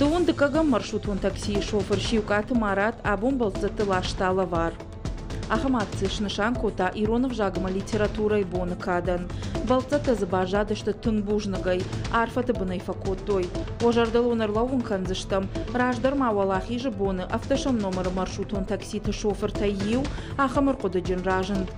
Доонды кагам маршрутун такси шофер Сиукъаты Марат абомбалцы тылашталы бар. Ахматцы шнышан кота иронов жагма литературой боны кадан. Балцата забажады что тынбужнагай, арфаты бынайфакотой. Пожардалонар лауын канзыштам, раждарма валахи же боны автошам номер маршрутун такси шофер тайил, ахамар кода джинражын.